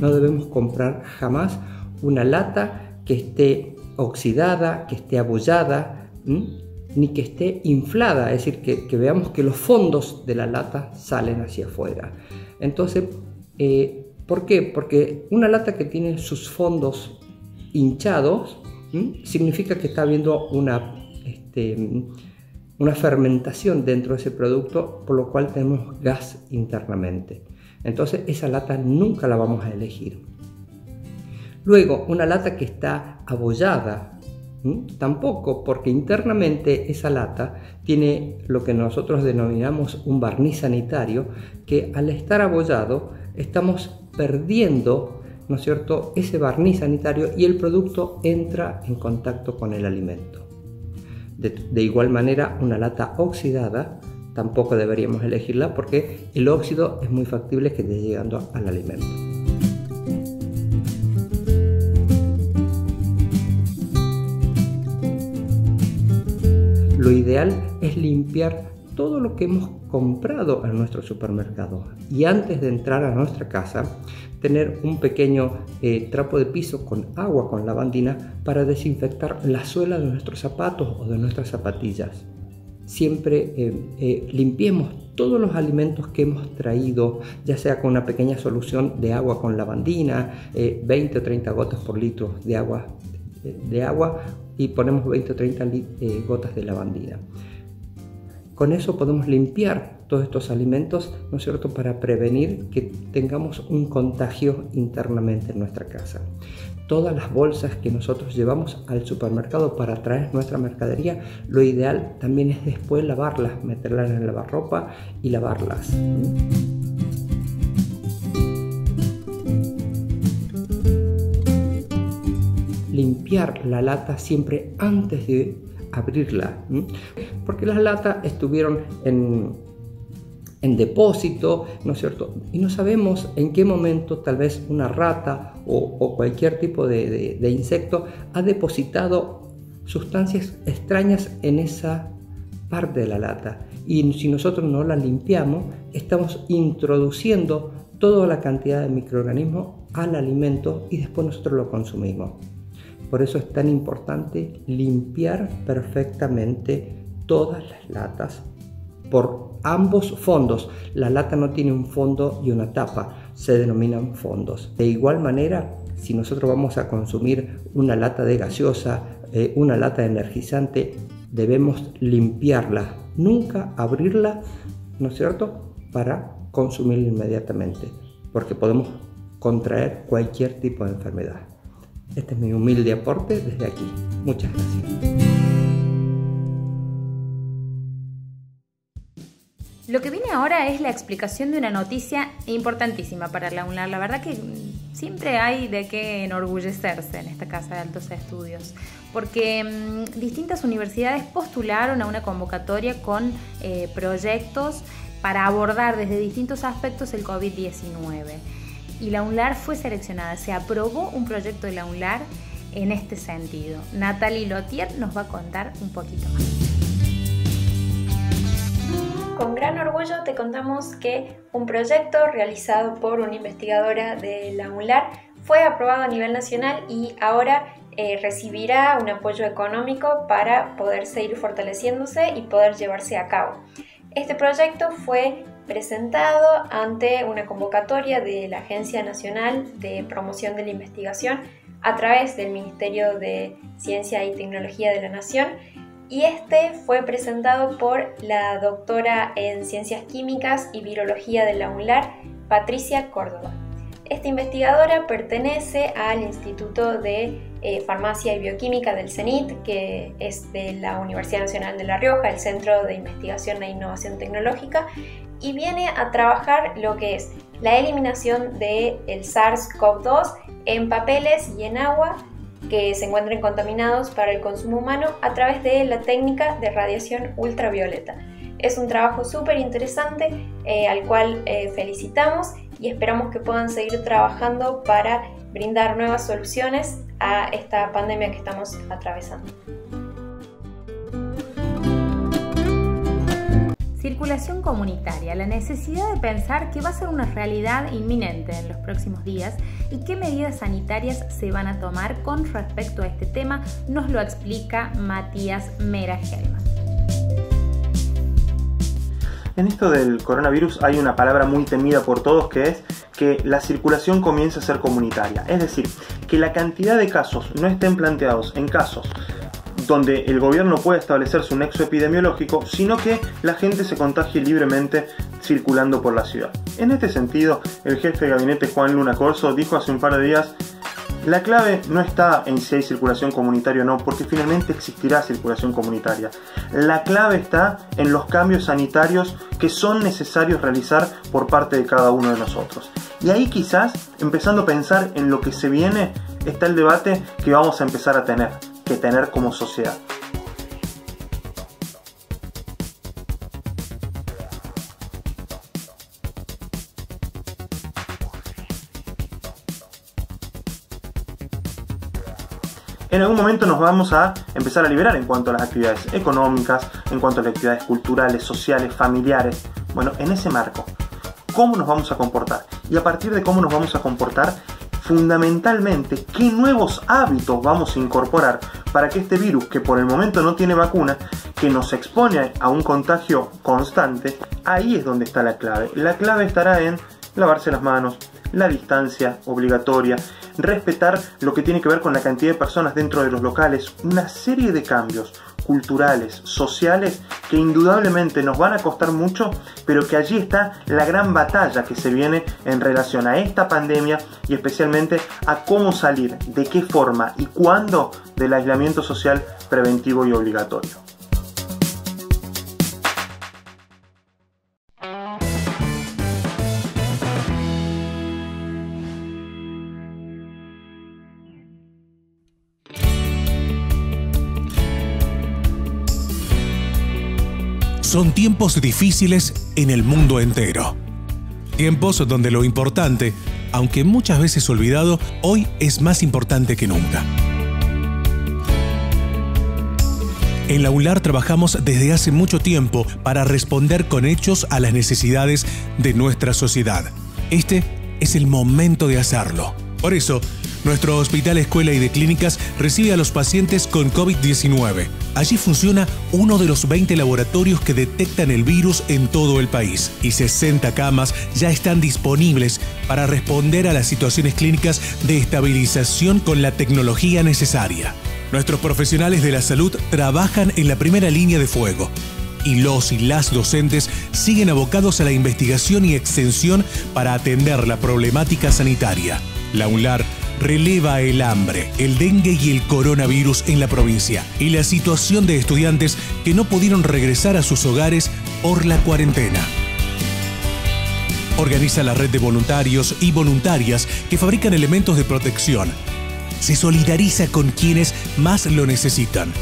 No debemos comprar jamás una lata que esté oxidada, que esté abollada, ¿m? ni que esté inflada, es decir, que, que veamos que los fondos de la lata salen hacia afuera. Entonces, eh, ¿por qué? Porque una lata que tiene sus fondos hinchados significa que está habiendo una, este, una fermentación dentro de ese producto, por lo cual tenemos gas internamente. Entonces esa lata nunca la vamos a elegir. Luego, una lata que está abollada, ¿m? tampoco, porque internamente esa lata tiene lo que nosotros denominamos un barniz sanitario, que al estar abollado estamos perdiendo, ¿no es cierto?, ese barniz sanitario y el producto entra en contacto con el alimento. De, de igual manera, una lata oxidada tampoco deberíamos elegirla porque el óxido es muy factible que esté llegando al alimento. Lo ideal es limpiar todo lo que hemos comprado en nuestro supermercado y antes de entrar a nuestra casa tener un pequeño eh, trapo de piso con agua, con lavandina, para desinfectar la suela de nuestros zapatos o de nuestras zapatillas. Siempre eh, eh, limpiemos todos los alimentos que hemos traído, ya sea con una pequeña solución de agua con lavandina, eh, veinte o treinta gotas por litro de agua, eh, de agua y ponemos veinte o treinta eh, gotas de lavandina. Con eso podemos limpiar todos estos alimentos, ¿no es cierto?, para prevenir que tengamos un contagio internamente en nuestra casa. Todas las bolsas que nosotros llevamos al supermercado para traer nuestra mercadería, lo ideal también es después lavarlas, meterlas en el lavarropa y lavarlas. Limpiar la lata siempre antes de abrirla, porque las latas estuvieron en, en depósito, ¿no es cierto? Y no sabemos en qué momento tal vez una rata o, o cualquier tipo de, de, de insecto ha depositado sustancias extrañas en esa parte de la lata. Y si nosotros no la limpiamos, estamos introduciendo toda la cantidad de microorganismos al alimento y después nosotros lo consumimos. Por eso es tan importante limpiar perfectamente todas las latas por ambos fondos. La lata no tiene un fondo y una tapa, se denominan fondos. De igual manera, si nosotros vamos a consumir una lata de gaseosa, eh, una lata de energizante, debemos limpiarla, nunca abrirla, ¿no es cierto?, para consumirla inmediatamente, porque podemos contraer cualquier tipo de enfermedad. Este es mi humilde aporte desde aquí. Muchas gracias. Lo que viene ahora es la explicación de una noticia importantísima para la UNLaR. La verdad que siempre hay de qué enorgullecerse en esta Casa de Altos Estudios, porque mmm, distintas universidades postularon a una convocatoria con eh, proyectos para abordar desde distintos aspectos el COVID diecinueve. Y la UNLaR fue seleccionada, se aprobó un proyecto de la UNLaR en este sentido. Natalie Lottier nos va a contar un poquito más. Con gran orgullo te contamos que un proyecto realizado por una investigadora de la UNLaR fue aprobado a nivel nacional y ahora eh, recibirá un apoyo económico para poder seguir fortaleciéndose y poder llevarse a cabo. Este proyecto fue presentado ante una convocatoria de la Agencia Nacional de Promoción de la Investigación a través del Ministerio de Ciencia y Tecnología de la Nación, y este fue presentado por la doctora en Ciencias Químicas y Virología de la UNLaR, Patricia Córdoba. Esta investigadora pertenece al Instituto de eh, Farmacia y Bioquímica del CENIT, que es de la Universidad Nacional de La Rioja, el Centro de Investigación e Innovación Tecnológica, y viene a trabajar lo que es la eliminación del SARS CoV dos en papeles y en agua que se encuentren contaminados para el consumo humano a través de la técnica de radiación ultravioleta. Es un trabajo súper interesante eh, al cual eh, felicitamos y esperamos que puedan seguir trabajando para brindar nuevas soluciones a esta pandemia que estamos atravesando. Circulación comunitaria, la necesidad de pensar que va a ser una realidad inminente en los próximos días y qué medidas sanitarias se van a tomar con respecto a este tema, nos lo explica Matías Mera Hetman. En esto del coronavirus hay una palabra muy temida por todos, que es que la circulación comienza a ser comunitaria, es decir, que la cantidad de casos no estén planteados en casos donde el gobierno puede establecer su nexo epidemiológico, sino que la gente se contagie libremente circulando por la ciudad. En este sentido, el jefe de gabinete Juan Luna Corso dijo hace un par de días: la clave no está en si hay circulación comunitaria o no, porque finalmente existirá circulación comunitaria. La clave está en los cambios sanitarios que son necesarios realizar por parte de cada uno de nosotros. Y ahí quizás, empezando a pensar en lo que se viene, está el debate que vamos a empezar a tener. que tener como sociedad. en algún momento nos vamos a empezar a liberar en cuanto a las actividades económicas, en cuanto a las actividades culturales, sociales, familiares. Bueno, en ese marco, ¿cómo nos vamos a comportar? Y a partir de cómo nos vamos a comportar, fundamentalmente, ¿qué nuevos hábitos vamos a incorporar para que este virus, que por el momento no tiene vacuna, que nos expone a un contagio constante? Ahí es donde está la clave. La clave estará en lavarse las manos, la distancia obligatoria, respetar lo que tiene que ver con la cantidad de personas dentro de los locales, una serie de cambios culturales, sociales, que indudablemente nos van a costar mucho, pero que allí está la gran batalla que se viene en relación a esta pandemia y especialmente a cómo salir, de qué forma y cuándo del aislamiento social preventivo y obligatorio. Son tiempos difíciles en el mundo entero. Tiempos donde lo importante, aunque muchas veces olvidado, hoy es más importante que nunca. En la UNLaR trabajamos desde hace mucho tiempo para responder con hechos a las necesidades de nuestra sociedad. Este es el momento de hacerlo. Por eso, nuestro hospital, escuela y de clínicas recibe a los pacientes con COVID diecinueve. Allí funciona uno de los veinte laboratorios que detectan el virus en todo el país y sesenta camas ya están disponibles para responder a las situaciones clínicas de estabilización con la tecnología necesaria. Nuestros profesionales de la salud trabajan en la primera línea de fuego y los y las docentes siguen abocados a la investigación y extensión para atender la problemática sanitaria. La UNLaR releva el hambre, el dengue y el coronavirus en la provincia y la situación de estudiantes que no pudieron regresar a sus hogares por la cuarentena. Organiza la red de voluntarios y voluntarias que fabrican elementos de protección. Se solidariza con quienes más lo necesitan.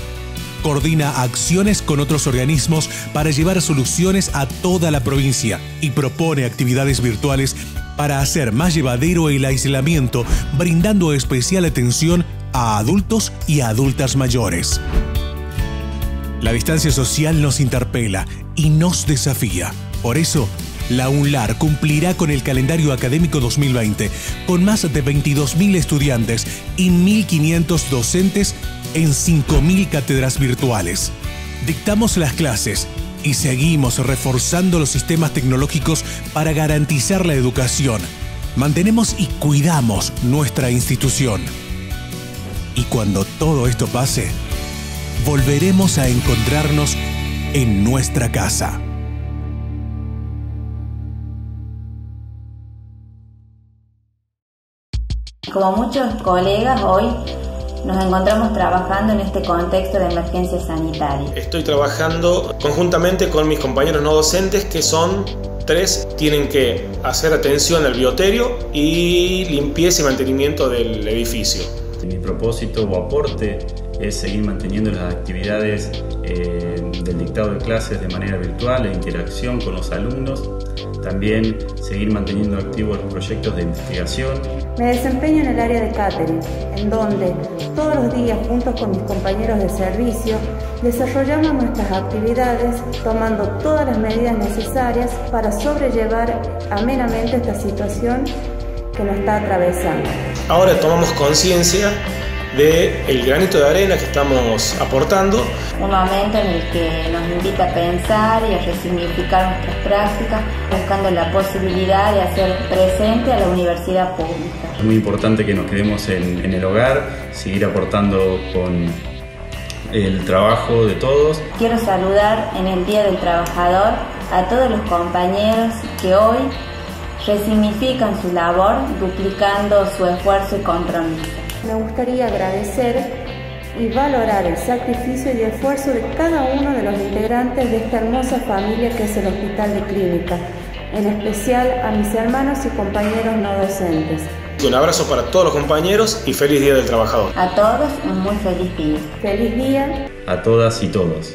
Coordina acciones con otros organismos para llevar soluciones a toda la provincia y propone actividades virtuales para hacer más llevadero el aislamiento, brindando especial atención a adultos y adultas mayores. La distancia social nos interpela y nos desafía. Por eso, la UNLaR cumplirá con el calendario académico dos mil veinte, con más de veintidós mil estudiantes y mil quinientos docentes en cinco mil cátedras virtuales. Dictamos las clases y seguimos reforzando los sistemas tecnológicos para garantizar la educación. Mantenemos y cuidamos nuestra institución. Y cuando todo esto pase, volveremos a encontrarnos en nuestra casa. Como muchos colegas, hoy nos encontramos trabajando en este contexto de emergencia sanitaria. Estoy trabajando conjuntamente con mis compañeros no docentes, que son tres. Tienen que hacer atención al bioterio y limpieza y mantenimiento del edificio. Mi propósito o aporte es seguir manteniendo las actividades eh, del dictado de clases de manera virtual, la interacción con los alumnos. También seguir manteniendo activos los proyectos de investigación. Me desempeño en el área de catering, en donde todos los días, junto con mis compañeros de servicio, desarrollamos nuestras actividades tomando todas las medidas necesarias para sobrellevar amenamente esta situación que nos está atravesando. Ahora tomamos conciencia del granito de arena que estamos aportando. Un momento en el que nos invita a pensar y a resignificar nuestras prácticas, buscando la posibilidad de hacer presente a la universidad pública. Es muy importante que nos quedemos en, en el hogar, seguir aportando con el trabajo de todos. Quiero saludar en el Día del Trabajador a todos los compañeros que hoy resignifican su labor, duplicando su esfuerzo y compromiso. Me gustaría agradecer y valorar el sacrificio y esfuerzo de cada uno de los integrantes de esta hermosa familia que es el Hospital de Clínica, en especial a mis hermanos y compañeros no docentes. Un abrazo para todos los compañeros y feliz Día del Trabajador. A todos un muy feliz día. Feliz día. A todas y todos.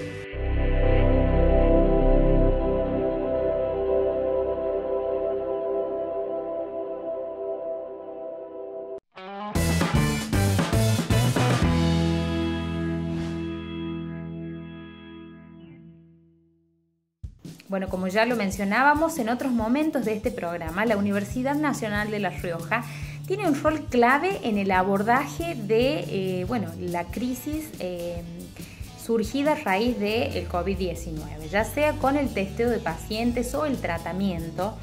Bueno, como ya lo mencionábamos en otros momentos de este programa, la Universidad Nacional de La Rioja tiene un rol clave en el abordaje de eh, bueno, la crisis eh, surgida a raíz del COVID diecinueve, ya sea con el testeo de pacientes o el tratamiento,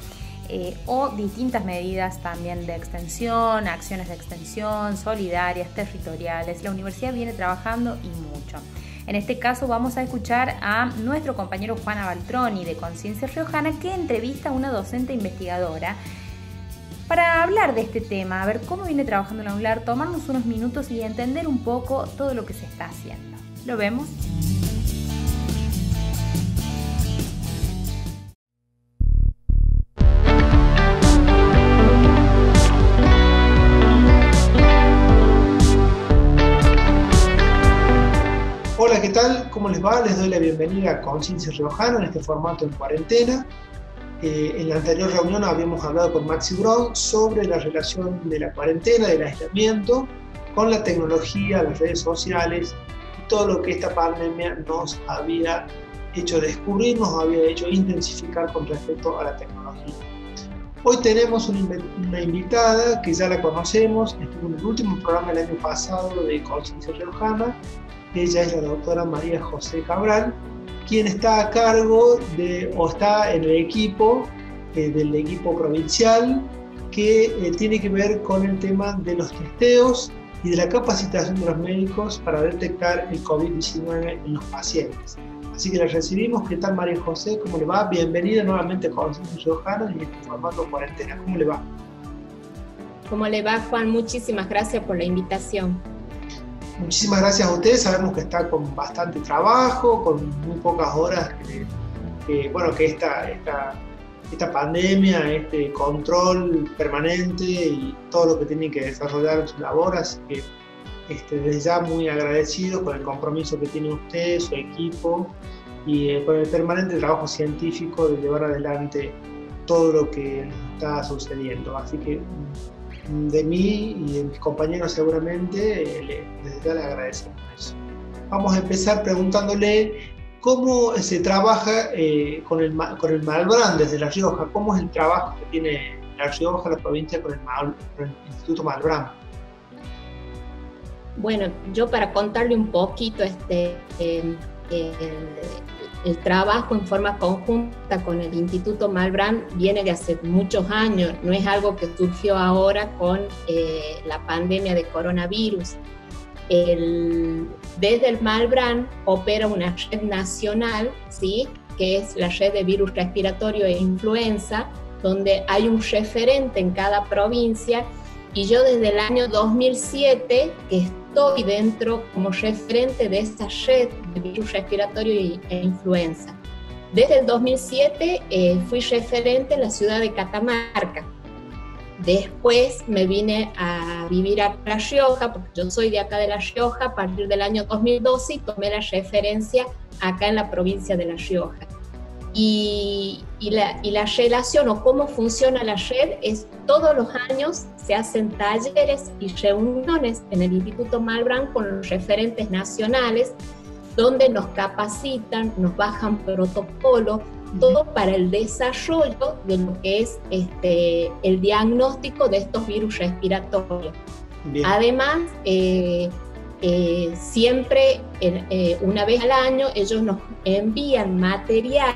eh, o distintas medidas también de extensión, acciones de extensión, solidarias, territoriales. La universidad viene trabajando y mucho. En este caso vamos a escuchar a nuestro compañero Juan Abaltroni de Conciencia Riojana, que entrevista a una docente investigadora para hablar de este tema, a ver cómo viene trabajando la UNLaR, tomarnos unos minutos y entender un poco todo lo que se está haciendo. ¿Lo vemos? Hola, ¿qué tal? ¿Cómo les va? Les doy la bienvenida a Conciencia Riojana en este formato en cuarentena. Eh, en la anterior reunión habíamos hablado con Maxi Brown sobre la relación de la cuarentena, del aislamiento, con la tecnología, las redes sociales, todo lo que esta pandemia nos había hecho descubrir, nos había hecho intensificar con respecto a la tecnología. Hoy tenemos una invitada que ya la conocemos, estuvo en el último programa del año pasado de Conciencia Riojana. Ella es la doctora María José Cabral, quien está a cargo de, o está en el equipo, eh, del equipo provincial, que eh, tiene que ver con el tema de los testeos y de la capacitación de los médicos para detectar el COVID diecinueve en los pacientes. Así que la recibimos. ¿Qué tal, María José? ¿Cómo le va? Bienvenida nuevamente a Conciencia Riojana en este formato cuarentena. ¿Cómo le va? ¿Cómo le va, Juan? Muchísimas gracias por la invitación. Muchísimas gracias a ustedes. Sabemos que está con bastante trabajo, con muy pocas horas, que, que, bueno, que esta, esta, esta pandemia, este control permanente y todo lo que tienen que desarrollar en su labor, así que este, desde ya muy agradecido con el compromiso que tiene usted, su equipo y eh, con el permanente trabajo científico de llevar adelante todo lo que está sucediendo. Así que de mí y de mis compañeros seguramente eh, desde ya le agradecemos eso. Vamos a empezar preguntándole cómo se trabaja eh, con, el, con el Malbrán desde La Rioja, cómo es el trabajo que tiene La Rioja, la provincia, con el, Mal, con el Instituto Malbrán. Bueno, yo para contarle un poquito este, eh, eh, el trabajo en forma conjunta con el Instituto Malbrán viene de hace muchos años, no es algo que surgió ahora con eh, la pandemia de coronavirus. El, desde el Malbrán opera una red nacional, ¿sí?, que es la red de virus respiratorio e influenza, donde hay un referente en cada provincia, y yo desde el año dos mil siete que estoy dentro como referente de esta red de virus respiratorio e influenza. Desde el dos mil siete eh, fui referente en la ciudad de Catamarca. Después me vine a vivir a La Rioja, porque yo soy de acá de La Rioja, a partir del año dos mil doce, y tomé la referencia acá en la provincia de La Rioja. Y, y, la, y la relación o cómo funciona la red es todos los años se hacen talleres y reuniones en el Instituto Malbrán con los referentes nacionales, donde nos capacitan, nos bajan protocolos, todo para el desarrollo de lo que es este, el diagnóstico de estos virus respiratorios. Bien. Además, eh, eh, siempre, eh, una vez al año, ellos nos envían material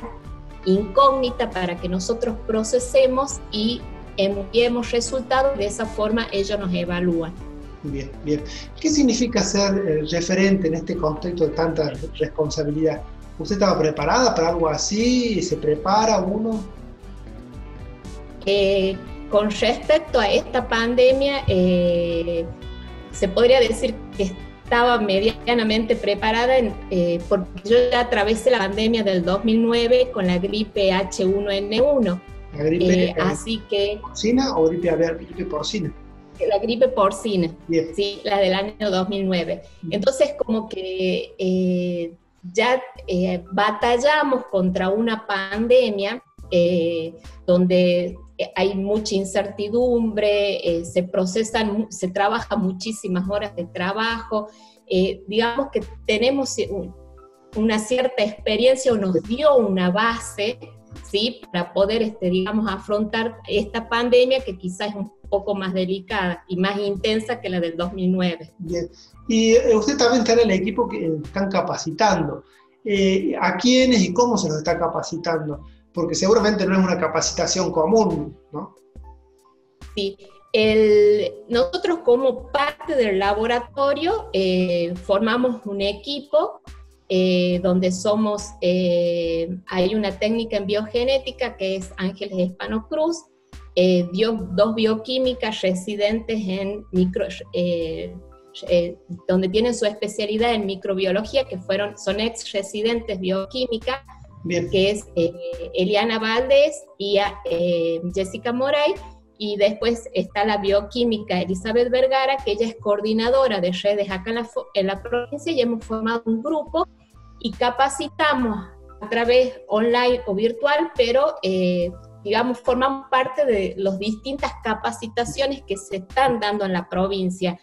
incógnita para que nosotros procesemos y enviemos resultados. De esa forma ellos nos evalúan. Bien, bien. ¿Qué significa ser eh, referente en este contexto de tanta responsabilidad? ¿Usted estaba preparada para algo así? ¿Se prepara uno? Eh, con respecto a esta pandemia, eh, se podría decir que estaba medianamente preparada, en, eh, porque yo ya atravesé la pandemia del dos mil nueve con la gripe H uno N uno. ¿La gripe eh, así que, porcina o gripe, a ver, gripe porcina? La gripe porcina, bien. Sí, la del año dos mil nueve. Entonces, como que... Eh, Ya eh, batallamos contra una pandemia eh, donde hay mucha incertidumbre, eh, se procesan, se trabaja muchísimas horas de trabajo, eh, digamos que tenemos una cierta experiencia o nos dio una base ¿sí? Para poder, este, digamos, afrontar esta pandemia que quizás es un poco más delicada y más intensa que la del dos mil nueve. Bien. Y usted también está en el equipo que están capacitando. Eh, ¿A quiénes y cómo se los está capacitando? Porque seguramente no es una capacitación común, ¿no? Sí. El, nosotros como parte del laboratorio eh, formamos un equipo eh, donde somos, eh, hay una técnica en biogenética que es Ángeles Espano Cruz, eh, bio, dos bioquímicas residentes en micro, eh, eh, donde tienen su especialidad en microbiología, que fueron, son ex residentes bioquímicas. Bien. Que es eh, Eliana Valdés y a, eh, Jessica Moray. Y después está la bioquímica Elizabeth Vergara, que ella es coordinadora de redes acá en la, en la provincia, y hemos formado un grupo y capacitamos a través online o virtual, pero eh, digamos formamos parte de las distintas capacitaciones que se están dando en la provincia.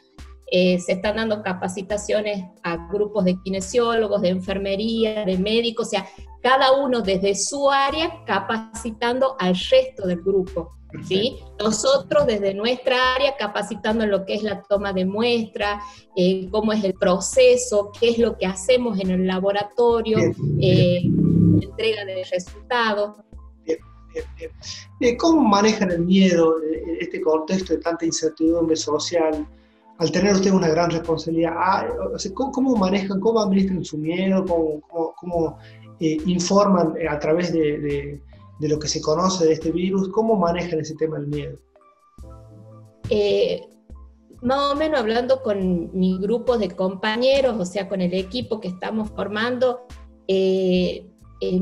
Eh, se están dando capacitaciones a grupos de kinesiólogos, de enfermería, de médicos, o sea, cada uno desde su área capacitando al resto del grupo, ¿sí? Nosotros desde nuestra área capacitando en lo que es la toma de muestra, eh, cómo es el proceso, qué es lo que hacemos en el laboratorio, eh, entrega de resultados. Bien, bien. ¿Cómo manejan el miedo en este contexto de tanta incertidumbre social? Al tener ustedes una gran responsabilidad, ¿cómo manejan, cómo administran su miedo, cómo, cómo, cómo eh, informan a través de, de, de lo que se conoce de este virus? ¿Cómo manejan ese tema del miedo? Eh, más o menos hablando con mi grupo de compañeros, o sea, con el equipo que estamos formando, eh, eh,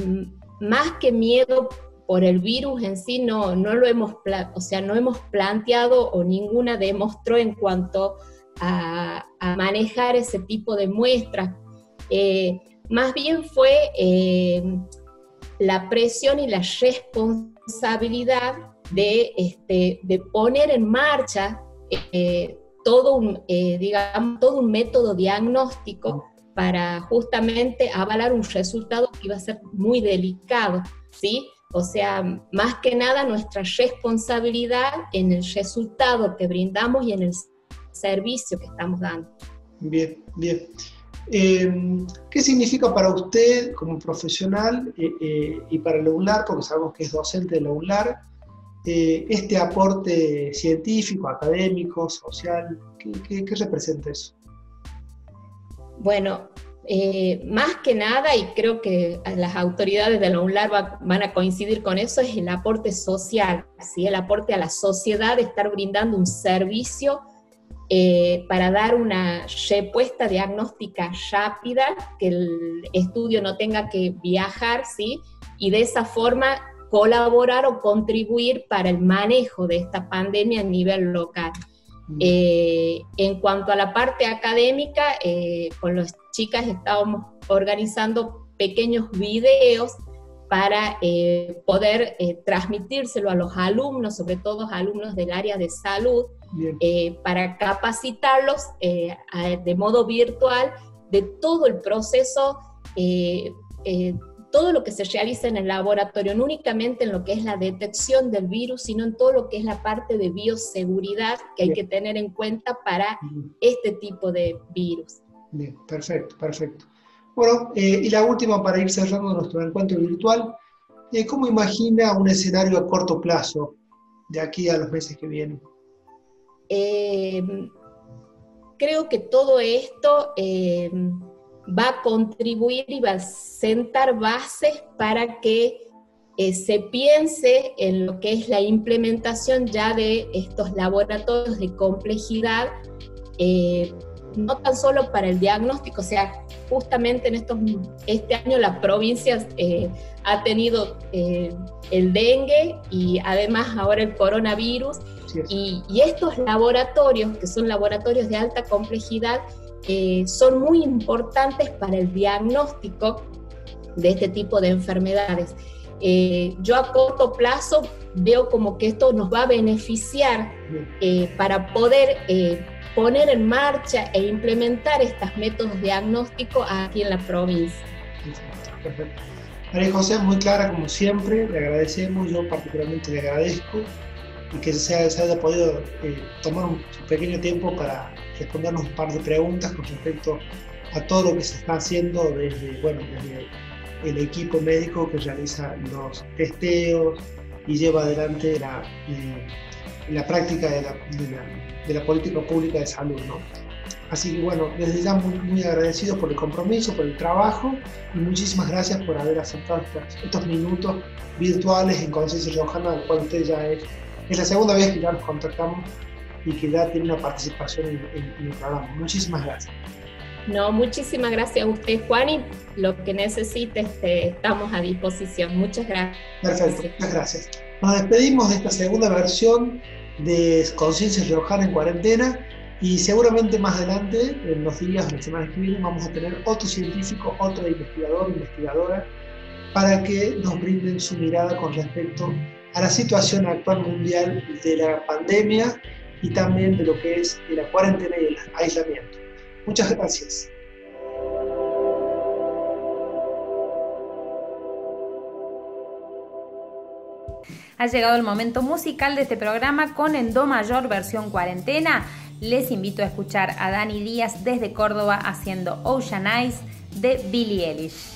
más que miedo por el virus en sí, no, no lo hemos, o sea, no hemos planteado o ninguna demostró en cuanto a, a manejar ese tipo de muestras. Eh, más bien fue eh, la presión y la responsabilidad de, este, de poner en marcha eh, todo, un, eh, digamos, todo un método diagnóstico para justamente avalar un resultado que iba a ser muy delicado, ¿sí? O sea, más que nada nuestra responsabilidad en el resultado que brindamos y en el servicio que estamos dando. Bien, bien. Eh, ¿Qué significa para usted como profesional eh, eh, y para el UNLaR, porque sabemos que es docente de la UNLaR, eh, este aporte científico, académico, social? ¿Qué, qué, qué representa eso? Bueno, Eh, más que nada, y creo que las autoridades de la UNLaR va, van a coincidir con eso, es el aporte social, ¿sí? El aporte a la sociedad de estar brindando un servicio eh, para dar una respuesta diagnóstica rápida, que el estudio no tenga que viajar, ¿sí? Y de esa forma colaborar o contribuir para el manejo de esta pandemia a nivel local. Eh, en cuanto a la parte académica, eh, con las chicas estábamos organizando pequeños videos para eh, poder eh, transmitírselo a los alumnos, sobre todo alumnos del área de salud, eh, para capacitarlos eh, a, de modo virtual de todo el proceso, eh, eh, todo lo que se realiza en el laboratorio, no únicamente en lo que es la detección del virus, sino en todo lo que es la parte de bioseguridad que hay Bien. Que tener en cuenta para este tipo de virus. Bien, perfecto, perfecto. Bueno, eh, y la última para ir cerrando nuestro encuentro virtual, eh, ¿cómo imagina un escenario a corto plazo de aquí a los meses que vienen? Eh, creo que todo esto... Eh, va a contribuir y va a sentar bases para que eh, se piense en lo que es la implementación ya de estos laboratorios de complejidad, eh, no tan solo para el diagnóstico, o sea, justamente en estos, este año la provincia eh, ha tenido eh, el dengue y además ahora el coronavirus, sí, y, y estos laboratorios, que son laboratorios de alta complejidad, Eh, son muy importantes para el diagnóstico de este tipo de enfermedades. Eh, yo a corto plazo veo como que esto nos va a beneficiar eh, para poder eh, poner en marcha e implementar estos métodos diagnósticos aquí en la provincia. María José, muy clara como siempre, le agradecemos, yo particularmente le agradezco y que se, se haya podido eh, tomar un pequeño tiempo para respondernos un par de preguntas con respecto a todo lo que se está haciendo desde, bueno, desde el equipo médico que realiza los testeos y lleva adelante la, eh, la práctica de la, de, la, de la política pública de salud, ¿no? Así que bueno, desde ya muy, muy agradecidos por el compromiso, por el trabajo y muchísimas gracias por haber aceptado estos minutos virtuales en Conciencia Riojana, del cual usted ya es, es la segunda vez que ya nos contactamos y que ya tiene una participación en, en, en el programa. Muchísimas gracias. No, muchísimas gracias a usted, Juan, y lo que necesite este, estamos a disposición. Muchas gracias. Perfecto, muchas gracias. Nos despedimos de esta segunda versión de Conciencia Riojana en Cuarentena. Y seguramente más adelante, en los días de la semana que viene, vamos a tener otro científico, otro investigador, investigadora, para que nos brinden su mirada con respecto a la situación actual mundial de la pandemia y también de lo que es de la cuarentena y el aislamiento. Muchas gracias. Ha llegado el momento musical de este programa con En Do Mayor versión cuarentena. Les invito a escuchar a Dani Díaz desde Córdoba haciendo Ocean Eyes de Billie Eilish.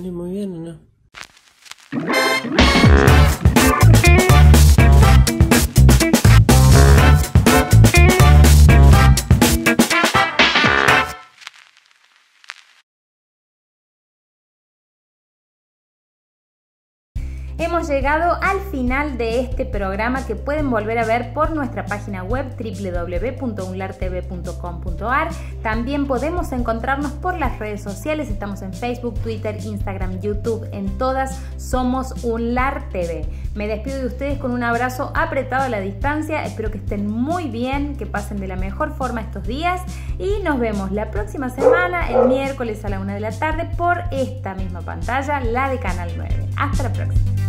Muy bien, ¿no? Hemos llegado al final de este programa que pueden volver a ver por nuestra página web doble u doble u doble u punto unlar t v punto com punto a r. También podemos encontrarnos por las redes sociales, estamos en Facebook, Twitter, Instagram, YouTube, en todas somos UNLAR T V. Me despido de ustedes con un abrazo apretado a la distancia, espero que estén muy bien, que pasen de la mejor forma estos días y nos vemos la próxima semana, el miércoles a la una de la tarde por esta misma pantalla, la de Canal nueve. Hasta la próxima.